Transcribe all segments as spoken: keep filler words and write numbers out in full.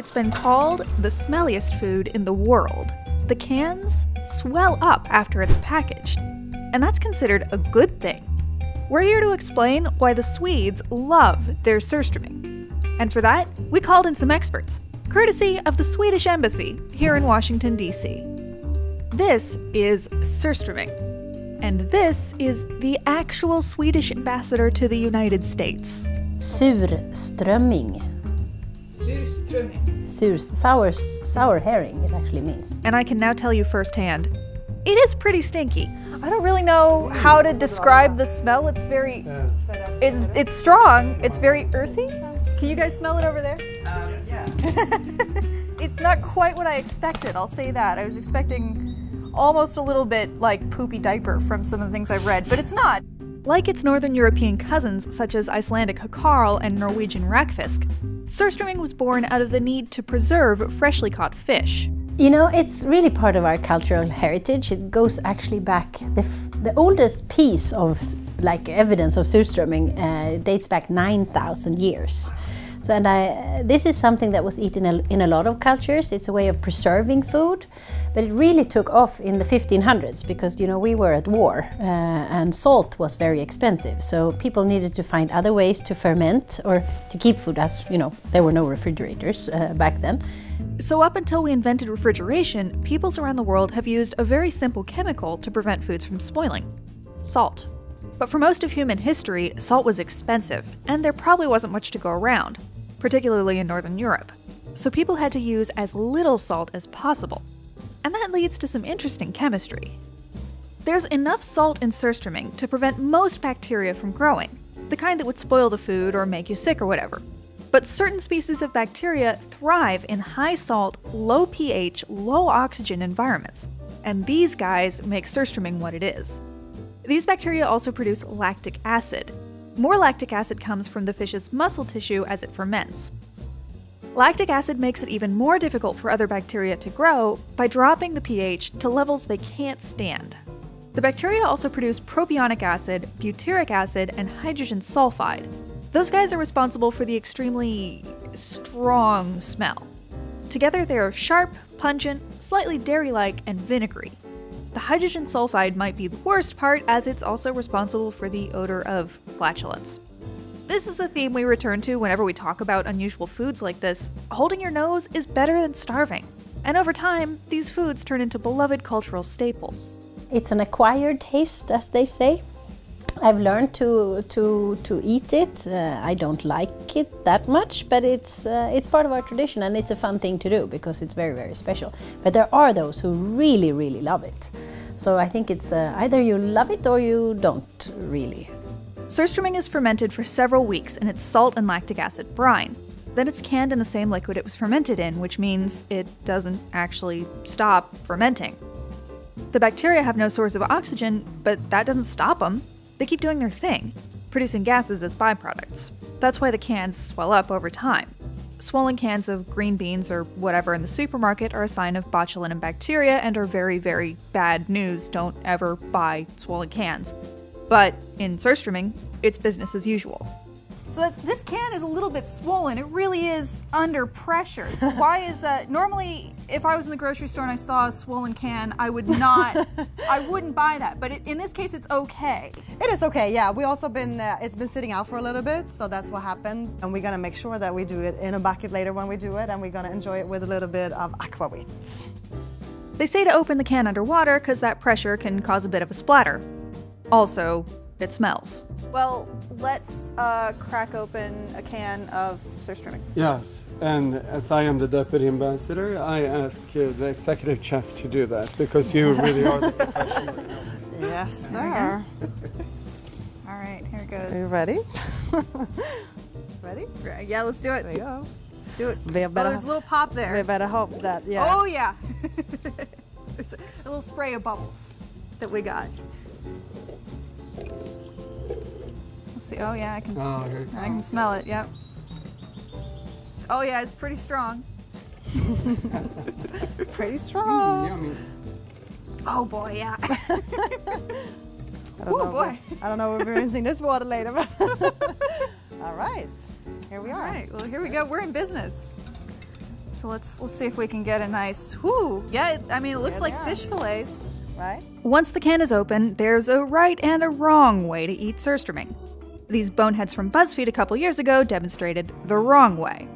It's been called the smelliest food in the world. The cans swell up after it's packaged, and that's considered a good thing. We're here to explain why the Swedes love their surströmming. And for that, we called in some experts, courtesy of the Swedish Embassy here in Washington, D C This is surströmming, and this is the actual Swedish ambassador to the United States. Surströmming. Surströmming. Sur, sour, sour herring, it actually means. And I can now tell you firsthand, it is pretty stinky. I don't really know how to describe the smell. It's very, it's it's strong. It's very earthy. Can you guys smell it over there? Um, yeah. It's not quite what I expected, I'll say that. I was expecting almost a little bit like poopy diaper from some of the things I've read, but it's not. Like its northern European cousins, such as Icelandic Hákarl and Norwegian Rakfisk, surströmming was born out of the need to preserve freshly caught fish. You know, it's really part of our cultural heritage. It goes actually back, the, f the oldest piece of like evidence of surströmming uh, dates back nine thousand years. So, and I, this is something that was eaten in a lot of cultures. It's a way of preserving food, but it really took off in the fifteen hundreds because, you know, we were at war uh, and salt was very expensive. So people needed to find other ways to ferment or to keep food, as, you know, there were no refrigerators uh, back then. So up until we invented refrigeration, peoples around the world have used a very simple chemical to prevent foods from spoiling: salt. But for most of human history, salt was expensive, and there probably wasn't much to go around, particularly in Northern Europe. So people had to use as little salt as possible. And that leads to some interesting chemistry. There's enough salt in surströmming to prevent most bacteria from growing, the kind that would spoil the food or make you sick or whatever. But certain species of bacteria thrive in high salt, low pH, low oxygen environments, and these guys make surströmming what it is. These bacteria also produce lactic acid. More lactic acid comes from the fish's muscle tissue as it ferments. Lactic acid makes it even more difficult for other bacteria to grow by dropping the pH to levels they can't stand. The bacteria also produce propionic acid, butyric acid, and hydrogen sulfide. Those guys are responsible for the extremely strong smell. Together they are sharp, pungent, slightly dairy-like, and vinegary. The hydrogen sulfide might be the worst part, as it's also responsible for the odor of flatulence. This is a theme we return to whenever we talk about unusual foods like this. Holding your nose is better than starving. And over time, these foods turn into beloved cultural staples. It's an acquired taste, as they say. I've learned to, to, to eat it. Uh, I don't like it that much, but it's, uh, it's part of our tradition, and it's a fun thing to do because it's very, very special. But there are those who really, really love it. So I think it's uh, either you love it or you don't really. Surströmming is fermented for several weeks in its salt and lactic acid brine. Then it's canned in the same liquid it was fermented in, which means it doesn't actually stop fermenting. The bacteria have no source of oxygen, but that doesn't stop them. They keep doing their thing, producing gases as byproducts. That's why the cans swell up over time. Swollen cans of green beans or whatever in the supermarket are a sign of botulinum bacteria and are very, very bad news. Don't ever buy swollen cans. But in surströmming, it's business as usual. So that's, this can is a little bit swollen. It really is under pressure. So why is uh, normally if I was in the grocery store and I saw a swollen can, I would not, I wouldn't buy that. But it, in this case, it's okay. It is okay. Yeah, we also been uh, it's been sitting out for a little bit, so that's what happens. And we're gonna make sure that we do it in a bucket later when we do it, and we're gonna enjoy it with a little bit of aquavit. They say to open the can underwater because that pressure can cause a bit of a splatter. Also, it smells. Well, let's uh, crack open a can of surströmming. Yes, and as I am the deputy ambassador, I ask uh, the executive chef to do that, because you really are the professional. Yes, sir. All right, here it goes. Are you ready? Ready? Yeah, let's do it. There you go. Let's do it. They better, oh, there's a little pop there. They better hope that, yeah. Oh, yeah. There's a little spray of bubbles that we got. Oh yeah, I can, oh, I can smell it, yep. Oh yeah, it's pretty strong. Pretty strong. Mm, yummy. Oh boy, yeah. Oh boy. I don't know if we're rinsing this water later, but all right, here we are. All right, well here we go, we're in business. So let's let's see if we can get a nice, whoo, yeah, it, I mean, it looks yeah, like yeah. fish fillets. Right? Once the can is open, there's a right and a wrong way to eat surströmming. These boneheads from BuzzFeed a couple years ago demonstrated the wrong way.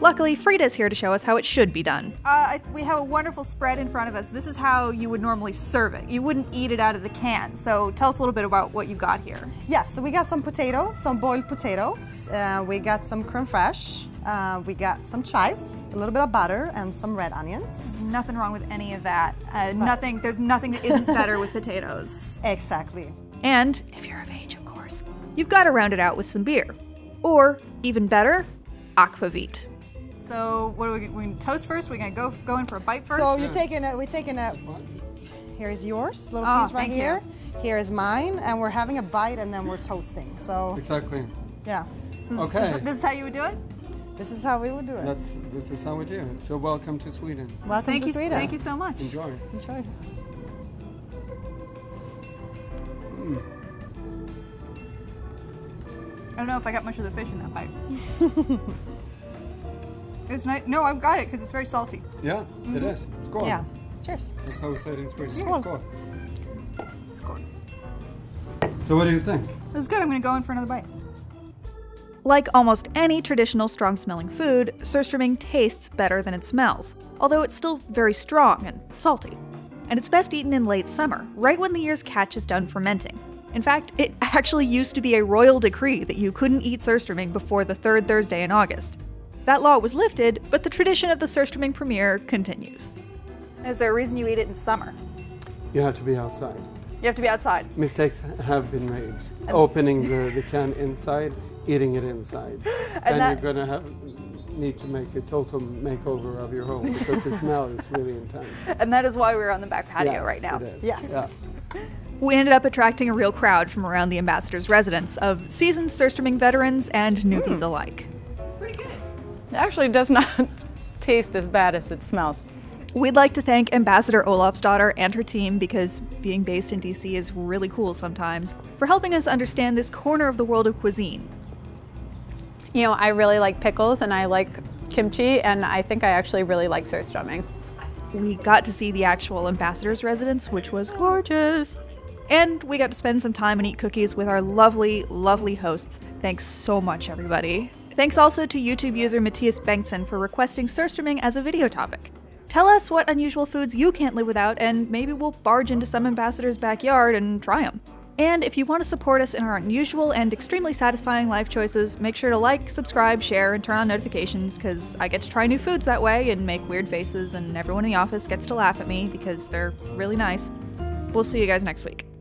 Luckily, Frida's here to show us how it should be done. Uh, I, we have a wonderful spread in front of us. This is how you would normally serve it. You wouldn't eat it out of the can. So tell us a little bit about what you got here. Yes, yeah, so we got some potatoes, some boiled potatoes. Uh, we got some crème fraîche. Uh, we got some chives, a little bit of butter, and some red onions. There's nothing wrong with any of that. Uh, nothing. There's nothing that isn't better with potatoes. Exactly. And if you're of age, of course, you've got to round it out with some beer. Or, even better, aquavit. So, what are we, we gonna toast first? We're gonna go, go in for a bite first? So, you're taking a, we're taking a, here's yours, little oh, piece right here. You. Here is mine, and we're having a bite and then we're toasting, so. Exactly. Yeah. This, okay. This, this is how you would do it? This is how we would do it. That's, this is how we do it. So, welcome to Sweden. Welcome thank to you, Sweden. Thank you so much. Enjoy. Enjoy. Mm. I don't know if I got much of the fish in that bite. It's nice. No, I've got it because it's very salty. Yeah, mm-hmm. It is. It's good. Yeah. Cheers. That's how we say it in Sweden. It's good. It's good. So, what do you think? This is good. I'm going to go in for another bite. Like almost any traditional strong-smelling food, surströmming tastes better than it smells, although it's still very strong and salty. And it's best eaten in late summer, right when the year's catch is done fermenting. In fact, it actually used to be a royal decree that you couldn't eat surströmming before the third Thursday in August. That law was lifted, but the tradition of the surströmming premiere continues. Is there a reason you eat it in summer? You have to be outside. You have to be outside. Mistakes have been made. And opening the, the can inside, eating it inside. And then that, you're going to have, need to make a total makeover of your home because the smell is really intense. And that is why we're on the back patio yes, right now. It is. Yes. Yeah. We ended up attracting a real crowd from around the ambassador's residence of seasoned surströmming veterans and newbies mm. alike. It's pretty good. It actually does not taste as bad as it smells. We'd like to thank Ambassador Olaf's daughter and her team, because being based in D C is really cool sometimes, for helping us understand this corner of the world of cuisine. You know, I really like pickles and I like kimchi, and I think I actually really like surströmming. We got to see the actual ambassador's residence, which was gorgeous. And we got to spend some time and eat cookies with our lovely, lovely hosts. Thanks so much, everybody. Thanks also to YouTube user Matthias Bengtson for requesting surströmming as a video topic. Tell us what unusual foods you can't live without, and maybe we'll barge into some ambassador's backyard and try them. And if you want to support us in our unusual and extremely satisfying life choices, make sure to like, subscribe, share, and turn on notifications, because I get to try new foods that way and make weird faces, and everyone in the office gets to laugh at me because they're really nice. We'll see you guys next week.